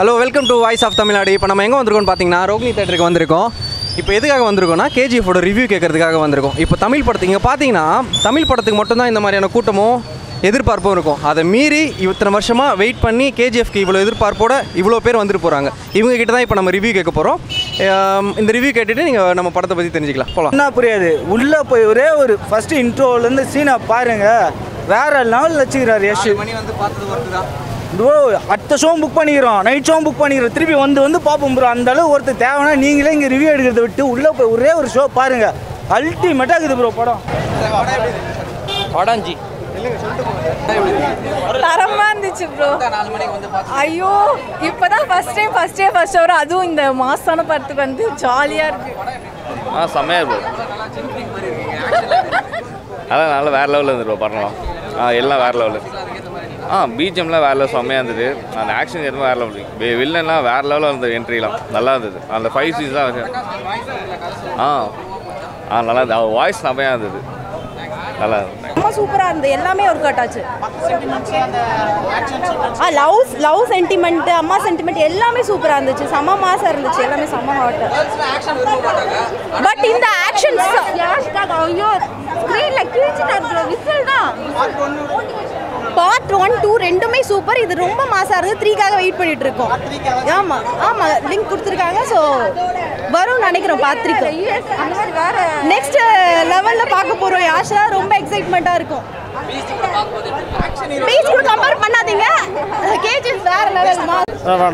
Hello, welcome to Voice of Tamil Nadu. Now, we are going to the Rogni Theatre. Now, KGF2 review. Now, if Tamil KGF2 bro, at the show book panikiron, night show book panikiron, திருப்பி வந்து பாப்போம் bro. அந்த அளவு ஒருத்த தேவனா நீங்களே இங்க review எடுக்கிறத விட்டு உள்ள போய் ஒரே ஒரு ஷோ பாருங்க. அல்டிமேட்டா இருக்குது bro படம். படம் ஜி. இல்லங்க சொல்லிட்டு போங்க. தரமா இருந்துச்சு bro. 4 மணிக்கு வந்து பாத்தோம். ஐயோ, இப்போதான் ஃபர்ஸ்ட் ஷோ அதுவும் இந்த மாசான படத்துக்கு வந்து ஜாலியா இருக்கு. ஆ சமையா bro. நல்ல வேற லெவல்ல இருந்து bro படம். ஆ எல்லாம் வேற லெவல்ல. BGM la vera level irundhudu and action edhu vera level villain la vera level irundhu entry la nalla irundhudu and the 5 seasons nalla the voice samaya irundhudu nalla ரொம்ப சூப்பரா இருந்தது எல்லாமே ஒரு கட்டாச்சு லவ் சென்டிமென்ட் அம்மா சென்டிமென்ட் எல்லாமே சூப்பரா இருந்துச்சு சம மாசா இருந்துச்சு எல்லாமே சம ஹாட் ஆக்ஷன் ரொம்ப போட்டாங்க பட் இந்த ஆக்ஷன் யாஷ்காக ஐயோ ஸ்கிரீன்ல கிழிச்சிட்டாங்க விசில் தான் Part 1, 2, ரெண்டுமே சூப்பர் இது ரொம்ப மாசா இருக்கு 3 காக வெயிட் பண்ணிட்டு இருக்கோம் ஆமா ஆமா லிங்க் கொடுத்திருக்காங்க சோ வரும் நினைக்கிறோம் பாத்ரிக்கு அந்த மாதிரி வேற நெக்ஸ்ட் லெவல்ல பார்க்க போறோம் ஆஷா ரொம்ப எக்ஸைட்மென்ட்டா இருக்கும் பீஸ்ட் கூட பாக்கும்போது ஆக்ஷன் ஹீரோ பீஸ்ட் கூட கம்பேர் பண்ணாதீங்க கேஜி வேற லெவல்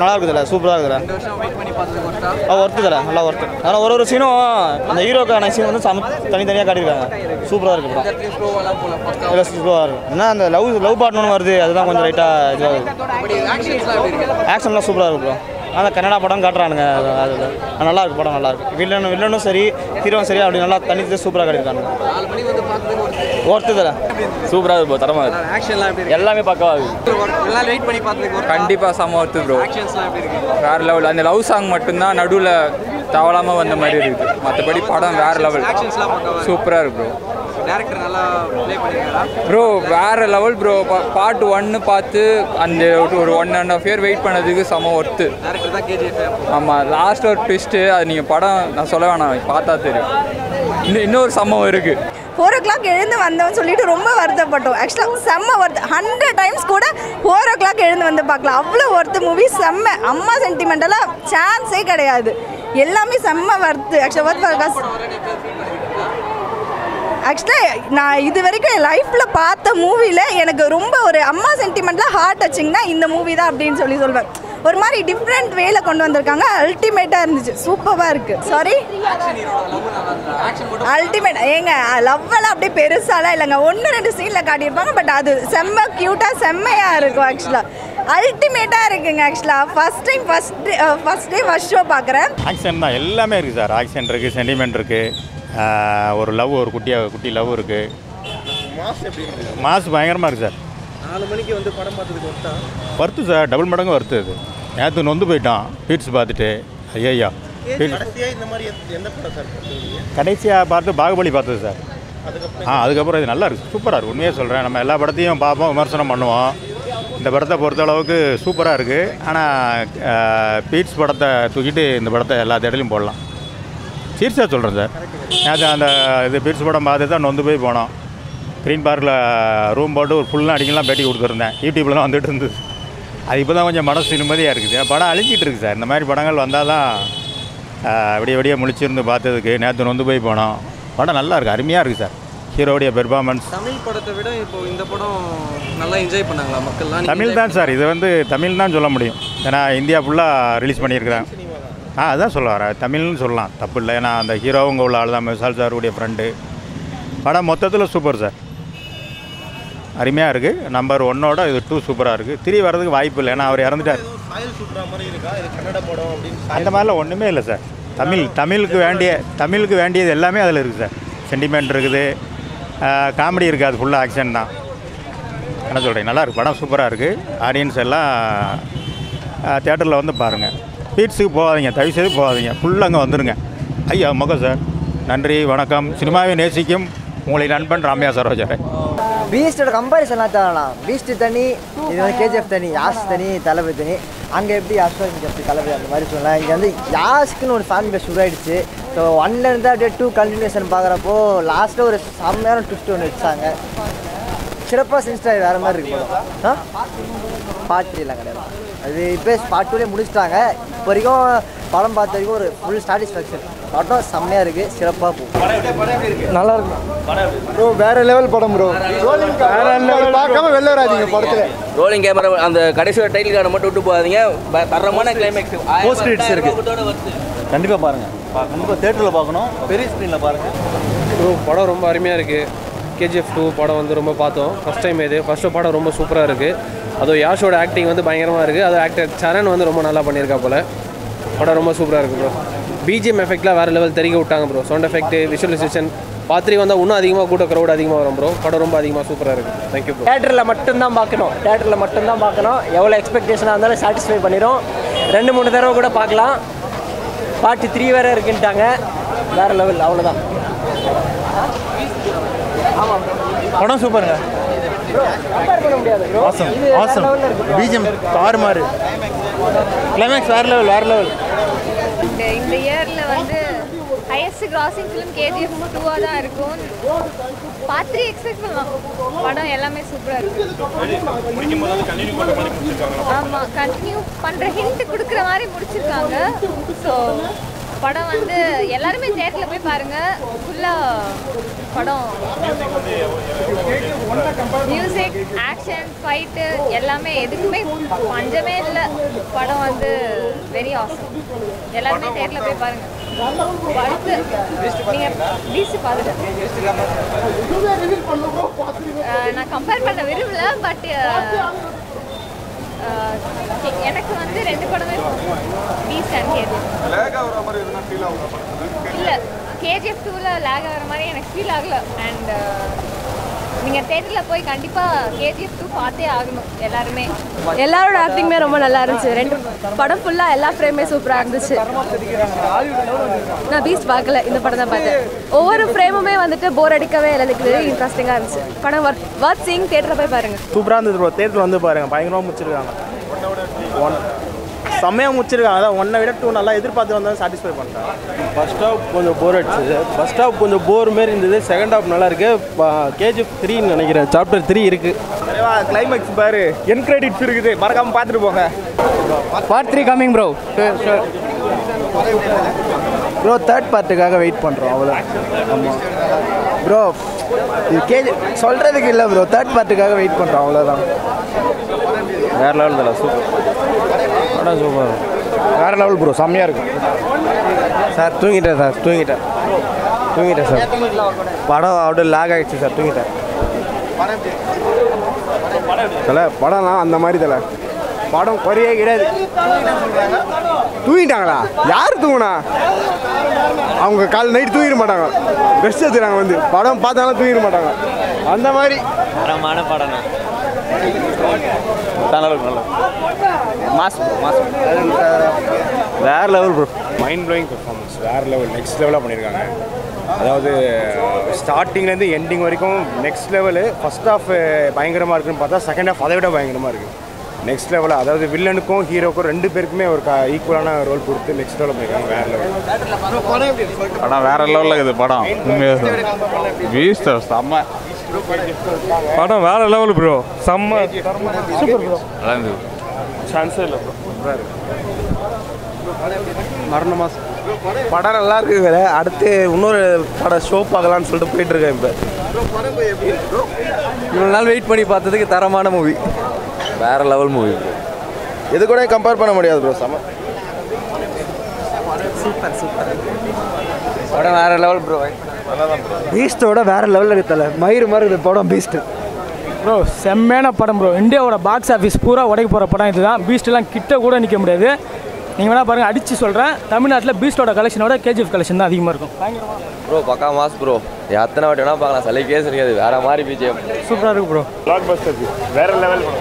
நல்லா இருக்குதுல சூப்பரா இருக்குடா 2 வருஷம் வெயிட் பண்ணி பார்த்தது ஒருத்தா ஒருத்தடா நல்லா ஒருத்தடா انا ஒரு சீனோ அந்த ஹீரோக்கான சீன் வந்து தனி தனியா காட்டி இருக்காங்க சூப்பரா இருக்கு bro ஸ்லோவா போல பக்கா ஸ்லோவா இருக்கு انا அந்த லவ் பார்ட்னு வருது அதுதான் கொஞ்சம் ரைட்டா ஆக்ஷன்ஸ்லாம் எப்படி இருக்கு ஆக்ஷன்லாம் சூப்பரா இருக்கு bro அத கன்னட படம் காட்றானுங்க அதுல நல்லா இருக்கு படம் நல்லா இருக்கு வில்லனும் சரி ஹீரோவும் சரி அப்படி நல்லா தனித்து சூப்பரா காட்டிருக்காங்க 4 மணி வந்து பாத்துட்டு ஒருத்தடா சூப்பரா இருக்கு தரமா இருக்கு ஆக்ஷன்லாம் எப்படி இருக்கு எல்லாமே பக்கவா இருக்கு எல்லாரும் வெயிட் பண்ணி பாத்துட்டு கண்டிப்பா சமமா இருக்கு bro ஆக்ஷன்ஸ்லாம் எப்படி இருக்கு வேற லெவல் அந்த லவ் சாங் மட்டும் தான் நடுவுல தவளாம வந்த மாதிரி இருக்கு மத்தபடி படம் வேற லெவல் ஆக்ஷன்ஸ்லாம் பக்கவா சூப்பரா இருக்கு bro director நல்லா ப்ளே பண்ணிருக்காரா bro வேற லெவல் bro part 1 பார்த்து அந்த ஒரு 1.5 year வெயிட் பண்ணதுக்கு சம ஒர்த் director தான் KGF ஆமா லாஸ்ட் ஒரு twist அது நீங்க படம் நான் சொல்ல வேணாம் பார்த்தா தெரியும் இன்னொரு சமம் இருக்கு 4 o'clock எழுந்து வந்தவன் சொல்லிட்டு ரொம்ப வருத்தப்பட்டோம் एक्चुअली செம்ம வருது 100 டைம்ஸ் கூட 4 o'clock எழுந்து வந்து பார்க்கலாம் அவ்ளோ ஒர்த் மூவி செம்ம அம்மா சென்டிமெண்டலா சான்ஸே கிடையாது எல்லாமே செம்ம வருது एक्चुअली worth focus Actually, நான் இது வரைக்கும் என் லைஃப்பில் பார்த்த மூவியில் எனக்கு ரொம்ப ஒரு அம்மா சென்டிமெண்ட்டில் ஹார்ட் டச்சிங்னா இந்த மூவி தான் அப்படின்னு சொல்லுவேன் ஒரு மாதிரி டிஃப்ரெண்ட் வேல கொண்டு வந்திருக்காங்க அல்டிமேட்டாக இருந்துச்சு சூப்பராக இருக்குது சாரி அல்டிமேட் ஏங்க லவ்வெல்லாம் அப்படியே பெருசாலாம் இல்லைங்க 1-2 சீனில் காட்டியிருப்பாங்க பட் அது செம்ம க்யூட்டாக செம்மையாக இருக்கும் ஆக்சுவலாக அல்டிமேட்டாக இருக்குங்க ஆக்சுவலாக ஃபஸ்ட் ஷோ பார்க்குறேன் ஆக்ஷன் தான் எல்லாமே இருக்குது சார் ஆக்ஷன் இருக்குது சென்டிமெண்ட் இருக்குது ஒரு லவ் ஒரு குட்டி லவ் இருக்கு மாஸ் எப்படி இருக்கு மாஸ் பயங்கரமா இருக்கு சார் 4 மணிக்கு வந்து படம் பார்த்ததுக்கு ஒருத்தா வருது சார் டபுள் மடங்கு வருது அது நேத்து நொந்து போய்ட்டான் பீட்ஸ் பார்த்துட்டு ஐயா கடைசியா இந்த மாதிரி என்ன படம் சார் பார்த்தீங்க கடைசியா பார்த்து பாகுபலி பார்த்தது சார் அதுக்கப்புறம் இது நல்லா இருக்கு சூப்பரா இருக்கு உண்மையா சொல்றேன் நம்ம எல்லா படத்தையும் பார்ப்போம் விமர்சனம் பண்ணுவோம் இந்த படத்தை பொறுத்த அளவுக்கு சூப்பரா இருக்கு ஆனா பீட்ஸ் படத்தை தூக்கிட்டு இந்த படத்தை எல்லா இடத்துலயும் போடலாம் சீரியஸாக சொல்கிறேன் சார் நேற்று அந்த இது பீட்ஸ் படம் பார்த்து தான் நொந்து போய் போனோம் க்ரீன் பார்க்கில் ரூம் போட்டு ஒரு ஃபுல்லாக அடிக்கலாம் பேட்டி கொடுத்துருந்தேன் யூடியூப்லாம் வந்துட்டு இருந்தது அது இப்போ தான் கொஞ்சம் மனசு நிம்மதியாக இருக்குது படம் அழிஞ்சிட்டு இருக்குது சார் இந்த மாதிரி படங்கள் வந்தால் தான் விடிய விடிய முழிச்சிருந்து பார்த்ததுக்கு நேற்று நொந்து போய் போனோம் படம் நல்லா இருக்குது அருமையாக இருக்குது சார் ஹீரோடைய பெர்ஃபார்மன்ஸ் தமிழ் படத்தை விட இப்போ இந்த படம் நல்லா என்ஜாய் பண்ணாங்களா மக்கள்லாம் தமிழ் தான் சார் இது வந்து தமிழ் தான் சொல்ல முடியும் ஏன்னா இந்தியா ஃபுல்லாக ரிலீஸ் பண்ணியிருக்கிறேன் அதான் சொல்ல வரேன் தமிழ்னு சொல்லலாம் தப்பு இல்லை ஏன்னா அந்த ஹீரோவுங்க உள்ள ஆள் தான் விசால் சாருடைய ஃப்ரெண்டு படம் மொத்தத்தில் சூப்பர் சார் அருமையாக இருக்குது நம்பர் 1 இது 2 சூப்பராக இருக்குது 3 வர்றதுக்கு வாய்ப்பு இல்லை ஏன்னா அவர் இறந்துட்டார் அந்த மாதிரிலாம் ஒன்றுமே இல்லை சார் தமிழுக்கு வேண்டியது எல்லாமே அதில் இருக்குது சார் சென்டிமெண்ட் இருக்குது காமெடி இருக்குது அது ஃபுல்லாக ஆக்ஷன் தான் என்ன சொல்கிறேன் நல்லாயிருக்கு படம் சூப்பராக இருக்குது ஆடியன்ஸ் எல்லாம் தியேட்டரில் வந்து பாருங்கள் பீட்ஸுக்கு போகாதீங்க தயவுசெய்து போகாதீங்க ஃபுல்லாக அங்கே வந்துடுங்க ஐயா மகா சார் நன்றி வணக்கம் சினிமாவை நேசிக்கும் உங்களை நண்பன் ராமையா சரோஜரே பீஸ்டோட கம்பாரிசன்லாம் தேவலாம் பீஸ்ட் தனி இது வந்து KGF தனி யாஸ் தனி தளபதி தனி அங்க எப்படி ஆஸ்வாசிங்க அப்படி கலவை அந்த மாதிரி சொல்லலாம். இங்கே வந்து யாஸ்க்குன்னு ஒரு ஃபேன் பேஸ் உருவாயிடுச்சு. ஸோ ஒன்ல இருந்து அப்படியே டூ கண்டினியூஷன் பார்க்குறப்போ லாஸ்ட்டாக ஒரு செம்மையான ட்விஸ்ட் ஒன்று வச்சாங்க. சிறப்பாக செஞ்சுட்டாங்க. வேறு மாதிரி இருக்கும். ஆ பார்ட்லாம் கிடையாது. அது இப்போ பார்ட் டூலேயே முடிச்சிட்டாங்க. இப்போ வரைக்கும் படம் பார்த்த வரைக்கும் ஒரு ஃபுல் சாட்டிஸ்ஃபேக்ஷன். படம் செம்மையாக இருக்குது. சிறப்பாக போகும். நல்லா இருக்கும் ப்ரோ. வேறு லெவல் படம் ப்ரோ. பார்க்காம வெளில வராதிங்க படத்தில். ரோலிங் கேமரா அந்த கடைசியோட டைட்டில் கார்டை மட்டும் விட்டு போகாதீங்க. தரமான கிளைமேக்ஸ் இருக்குது. கண்டிப்பாக பாருங்கள். கண்டிப்பாக தேட்டரில் பார்க்கணும். பெரிய ஸ்க்ரீனில் பாருங்கள் ப்ரோ. படம் ரொம்ப அருமையாக இருக்குது. KGF2 படம் வந்து ரொம்ப பார்த்தோம். ஃபஸ்ட் டைம் இது. ஃபஸ்ட்டு படம் ரொம்ப சூப்பராக இருக்குது. அதுவும் யாஷோட ஆக்டிங் வந்து பயங்கரமாக இருக்குது. அது ஆக்டர் சரண் வந்து ரொம்ப நல்லா பண்ணியிருக்கா போல். படம் ரொம்ப சூப்பராக இருக்குது ப்ரோ. BGM எஃபெக்ட்லாம் வேறு லெவல் தெரிக்க விட்டாங்க ப்ரோ. சவுண்ட் எஃபெக்ட், விஷுவலைசேஷன் பார்த்துட்டு வந்தால் இன்னும் அதிகமாக கூட க்ரௌட் அதிகமாக வரும் ப்ரோ. படம் ரொம்ப அதிகமாக சூப்பராக இருக்குது. Thank you bro. தேட்டரில் மட்டும்தான் பார்க்கணும். எவ்வளோ எக்ஸ்பெக்டேஷனாக இருந்தாலும் சாட்டிஸ்ஃபை பண்ணிடும். 2-3 தடவை கூட பார்க்கலாம். பார்ட் 3 வேறு இருக்குன்ட்டாங்க. வேறு லெவல். அவ்வளோதான். படம் சூப்பருங்க. BGM தாறுமாறு. கிளைமேக்ஸ் வேறு லெவல். இந்த இயரில் வந்து ஹையஸ்ட் கிராசிங் ஃபிலிம் KGF 2 தான் இருக்கும். பார்த்து எக்ஸ்பெக்ட் பண்ணலாம். படம் எல்லாமே சூப்பராக இருக்கும். ஆமாம், கண்டினியூ பண்ணுற ஹிண்ட் கொடுக்குற மாதிரி முடிச்சிருக்காங்க. ஸோ படம் வந்து எல்லாருமே தேட்டரில் போய் பாருங்கள். ஃபுல்லாக படம் மியூசிக், ஆக்ஷன், ஃபைட்டு எல்லாமே எதுக்குமே பஞ்சமே இல்லை. படம் வந்து வெரி ஆசம். எல்லாருமே தேட்டரில் போய் பாருங்கள். நான் கம்பேர் பண்ண விரும்பல. பட் எனக்கு வந்து 2 படமே பீஸ்ட் அண்ட் KGF. இல்லை, KGF 2ல லேக் ஆகிற மாதிரி எனக்கு ஃபீல் ஆகலை. அண்ட் நீங்கள் தேட்டரில் போய் கண்டிப்பாக KGF 2 பார்த்தே ஆகணும். எல்லாருமே எல்லாரோட ஆக்டிங்குமே ரொம்ப நல்லா இருந்துச்சு. 2 படம் ஃபுல்லாக எல்லா ஃப்ரேமே சூப்பராக இருந்துச்சு. நான் பீஸ்ட் பார்க்கல, இந்த படம் தான் பார்த்தேன். ஒவ்வொரு ஃப்ரேமுமே வந்துட்டு போர் அடிக்கவே எல்லாத்துக்கு இன்ட்ரெஸ்டிங்காக இருந்துச்சு. படம் ஒர்த் சீயிங். தேட்டரில் போய் பாருங்கள். சூப்பராக இருந்தது ப்ரோ. தேட்டரில் வந்து பாருங்கள். பயங்கரமாக முடிச்சிருக்காங்க. செம்மையாக முடிச்சிருக்காங்க. அதான் 1-ஐ விட 2 நல்லா எதிர்பார்த்து வந்தாலும் சாட்டிஸ்ஃபை பண்ணுறாங்க. ஃபர்ஸ்ட் ஆஃப் கொஞ்சம் போர் அடிச்சது. ஃபர்ஸ்ட் ஆஃப் கொஞ்சம் போர் மாரி இருந்தது. செகண்ட் ஆஃப் நல்லா இருக்குது. KGF 3ன்னு நினைக்கிறேன். சாப்டர் 3 இருக்குது. கிளைமேக்ஸ் பாரு. என் கிரெடிட்ஸ் இருக்குது. மறக்காமல் பார்த்துட்டு போங்க. Part 3 coming bro. Bro 3rd பார்ட்டுக்காக வெயிட் பண்ணுறோம். அவ்வளோ ப்ரோ. சொல்கிறதுக்கு இல்லை ப்ரோ. 3rd பார்ட்டுக்காக வெயிட் பண்ணுறோம். அவ்வளோதான். வேறு லெவல் தான். Super super. வேறு லெவல் ப்ரோ. செம்மையாக இருக்கும் சார். தூங்கிட்டேன் சார். படம் அப்படியே லாக் ஆகிடுச்சு சார். தலை படம்லாம் அந்த மாதிரி தலை. படம் குறையே கிடையாது. தூங்கிட்டாங்களா? யார் தூங்கினா? அவங்க கால் நைட்டு தூங்கிட மாட்டாங்க. பெஸ்ட் எடுத்துறாங்க. வந்து படம் பார்த்தாலும் தூங்கிட மாட்டாங்க. அந்த மாதிரி தரமான படம். வேறு level bro. Mind blowing performance. வேறு லெவல். நெக்ஸ்ட் லெவலாக பண்ணியிருக்காங்க. அதாவது ஸ்டார்டிங்லேருந்து எண்டிங் வரைக்கும் நெக்ஸ்ட் லெவலு. ஃபஸ்ட் ஆஃப் பயங்கரமாக இருக்குன்னு பார்த்தா செகண்ட் ஆஃப் அதை விட பயங்கரமாக இருக்குது. நெக்ஸ்ட் லெவலில் அதாவது வில்லனுக்கும் ஹீரோக்கும் 2 பேருக்குமே ஒரு ஈக்குவலான ரோல் கொடுத்து நெக்ஸ்ட் லெவலில் போயிருக்காங்க. வேறு லெவல். படம் வேறு லெவலில் இருக்குது. படம் பீஸ்ட் செம்ம. படம் வேறு லெவல் ப்ரோ. செம்ம சூப்பர் ப்ரோ. சான்ஸே இல்லை ப்ரோ. மரண மாதம் படம் நல்லா இருக்குது. வேறு அடுத்து இன்னொரு படம் ஷோ பார்க்கலான்னு சொல்லிட்டு போயிட்டுருக்கேன். இப்போ இவ்வளோ நாள் வெயிட் பண்ணி பார்த்ததுக்கு தரமான மூவி. வேறு லெவல் மூவி. இது கூட கம்பேர் பண்ண முடியாது ப்ரோ. செம்ம சூப்பர் சூப்பர். படம் வேறு லெவல் ப்ரோ. பீஸ்ட்டோட வேறு லெவலில் இருக்குதுல. மயிறு மாதிரி இருக்குது படம். பீஸ்ட்டு ப்ரோ செம்மையான படம் ப்ரோ. இந்தியாவோட பாக்ஸ் ஆஃபீஸ் பூரா உடைக்க போகிற படம் இது தான். பீஸ்ட்டெல்லாம் கிட்ட கூட நிற்க முடியாது. நீங்கள் வேணால் பாருங்கள். அடித்து சொல்கிறேன், தமிழ்நாட்டில் பீஸ்ட்டோட கலெக்ஷனோட KGF கலெக்ஷன் தான் அதிகமாக இருக்கும். ப்ரோ பக்கா மாஸ் ப்ரோ. எத்தனை வாட்டி வேணால் பார்க்கலாம். சில கேஸ் இருக்காது. வேறு மாதிரி BGM சூப்பராக இருக்குது ப்ரோ. பிளாக் பஸ்டர் வேறு லெவல் ப்ரோ.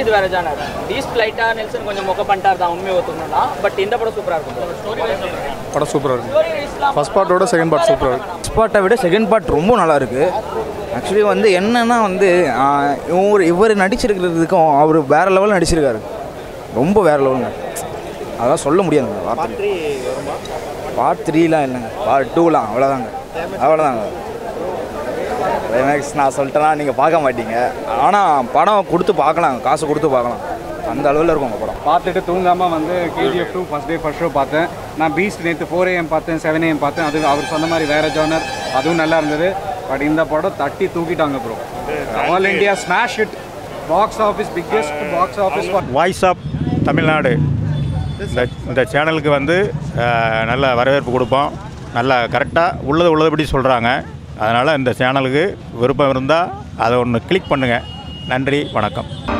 இது வேறு ஜானர். பீஸ்ட் லைட்டாக நெல்சன் கொஞ்சம் மொக்க பண்ணிட்டார் தான். உண்மையை ஒத்துக்கணும்னா பட் இந்த படம் சூப்பராக இருக்கும். படம் சூப்பராக இருக்கும். ஃபஸ்ட் பார்ட்டோட செகண்ட் பார்ட் சூப்பராக இருக்கும். ஃபஸ்ட் பார்ட்டை விட செகண்ட் பார்ட் ரொம்ப நல்லா இருக்குது. ஆக்சுவலி வந்து என்னென்னா வந்து இவர் நடிச்சிருக்கிறதுக்கும் அவர் வேறு லெவலில் நடிச்சிருக்காரு. ரொம்ப வேற லெவலுங்க. அதெல்லாம் சொல்ல முடியாதுங்க வார்த்தை. பார்ட் 3லாம் இல்லைங்க, பார்ட் 2லாம் அவ்வளோதாங்க அவ்வளோதாங்க. கிளைமேக்ஸ் நான் சொல்லிட்டேன்னா நீங்கள் பார்க்க மாட்டீங்க. ஆனால் படம் கொடுத்து பார்க்கலாம், காசு கொடுத்து பார்க்கலாம், அந்த அளவில் இருக்கும் உங்கள் படம். பார்த்துட்டு தூங்காமல் வந்து KGF2 first day first show பார்த்தேன். நான் பீஸ்ட் நேற்று 4 AM பார்த்தேன், 7 AM பார்த்தேன். அது அவர் சொன்ன மாதிரி வேறு ஜானர், அதுவும் நல்லா இருந்தது. பட் இந்த படம் தட்டி தூக்கிட்டாங்க bro. All India smash hit, box office biggest box office. Voice of Tamil Nadu இந்த சேனலுக்கு வந்து நல்ல வரவேற்பு கொடுப்போம். நல்லா கரெக்டாக உள்ளபடி சொல்கிறாங்க. அதனால் இந்த சேனலுக்கு விருப்பம் இருந்தால் அதை ஒன்று கிளிக் பண்ணுங்கள். நன்றி, வணக்கம்.